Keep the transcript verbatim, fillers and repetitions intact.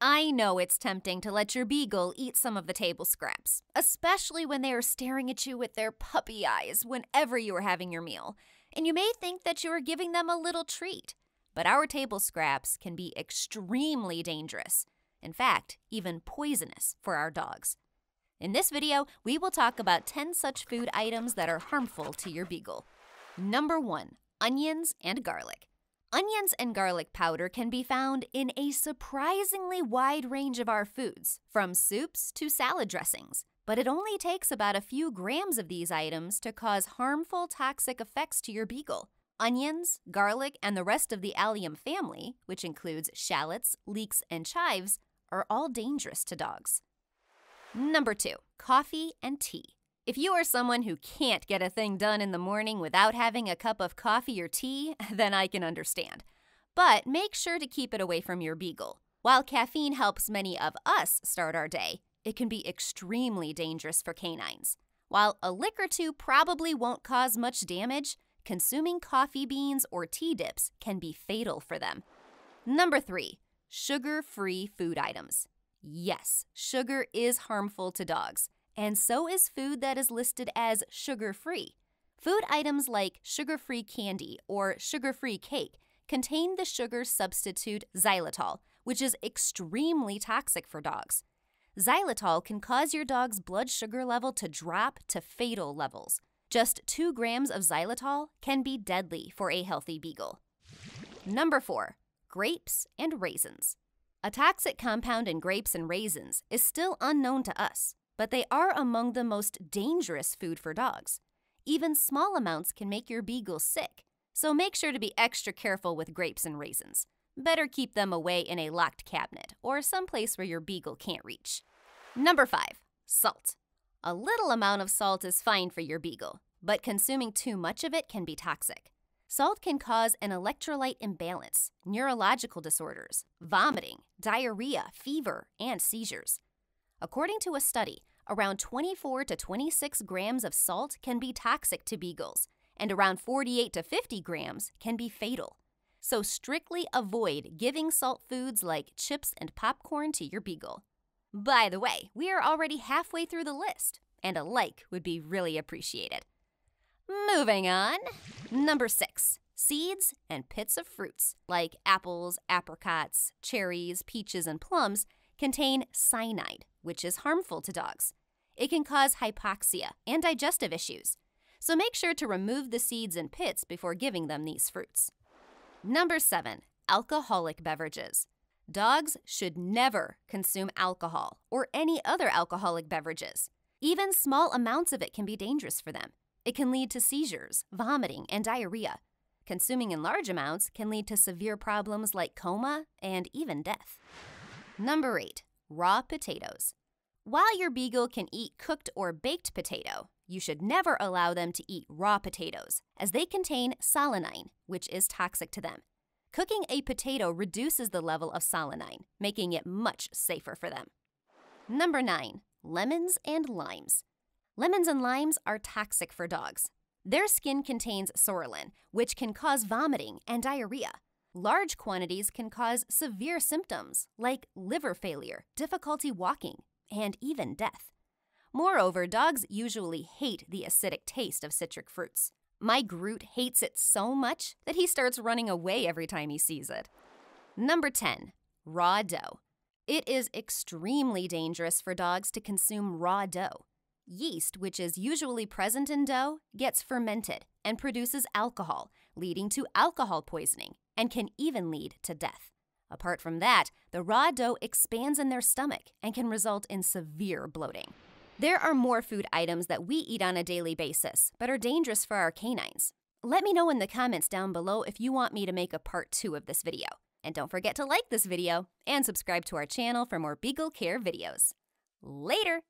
I know it's tempting to let your beagle eat some of the table scraps, especially when they are staring at you with their puppy eyes whenever you are having your meal, and you may think that you are giving them a little treat, but our table scraps can be extremely dangerous, in fact, even poisonous for our dogs. In this video, we will talk about ten such food items that are harmful to your beagle. Number one, onions and garlic. Onions and garlic powder can be found in a surprisingly wide range of our foods, from soups to salad dressings, but it only takes about a few grams of these items to cause harmful toxic effects to your beagle. Onions, garlic, and the rest of the allium family, which includes shallots, leeks, and chives, are all dangerous to dogs. Number two, coffee and tea. If you are someone who can't get a thing done in the morning without having a cup of coffee or tea, then I can understand. But make sure to keep it away from your beagle. While caffeine helps many of us start our day, it can be extremely dangerous for canines. While a lick or two probably won't cause much damage, consuming coffee beans or tea dips can be fatal for them. Number three, sugar-free food items. Yes, sugar is harmful to dogs. And so is food that is listed as sugar-free. Food items like sugar-free candy or sugar-free cake contain the sugar substitute xylitol, which is extremely toxic for dogs. Xylitol can cause your dog's blood sugar level to drop to fatal levels. Just two grams of xylitol can be deadly for a healthy beagle. Number four, grapes and raisins. A toxic compound in grapes and raisins is still unknown to us, but they are among the most dangerous food for dogs. Even small amounts can make your beagle sick, so make sure to be extra careful with grapes and raisins. Better keep them away in a locked cabinet or someplace where your beagle can't reach. Number five, salt. A little amount of salt is fine for your beagle, but consuming too much of it can be toxic. Salt can cause an electrolyte imbalance, neurological disorders, vomiting, diarrhea, fever, and seizures. According to a study, around twenty-four to twenty-six grams of salt can be toxic to beagles, and around forty-eight to fifty grams can be fatal. So strictly avoid giving salt foods like chips and popcorn to your beagle. By the way, we are already halfway through the list, and a like would be really appreciated. Moving on. Number six, seeds and pits of fruits like apples, apricots, cherries, peaches, and plums contain cyanide, which is harmful to dogs. It can cause hypoxia and digestive issues, so make sure to remove the seeds and pits before giving them these fruits. Number seven, alcoholic beverages. Dogs should never consume alcohol or any other alcoholic beverages. Even small amounts of it can be dangerous for them. It can lead to seizures, vomiting, and diarrhea. Consuming in large amounts can lead to severe problems like coma and even death. Number eight, raw potatoes. While your beagle can eat cooked or baked potato, you should never allow them to eat raw potatoes, as they contain solanine, which is toxic to them. Cooking a potato reduces the level of solanine, making it much safer for them. Number nine, lemons and limes. Lemons and limes are toxic for dogs. Their skin contains sorolin, which can cause vomiting and diarrhea. Large quantities can cause severe symptoms like liver failure, difficulty walking, and even death. Moreover, dogs usually hate the acidic taste of citric fruits. My Groot hates it so much that he starts running away every time he sees it. Number ten, raw dough. It is extremely dangerous for dogs to consume raw dough. Yeast, which is usually present in dough, gets fermented and produces alcohol, leading to alcohol poisoning, and can even lead to death. Apart from that, the raw dough expands in their stomach and can result in severe bloating. There are more food items that we eat on a daily basis but are dangerous for our canines. Let me know in the comments down below if you want me to make a part two of this video. And don't forget to like this video and subscribe to our channel for more beagle care videos. Later!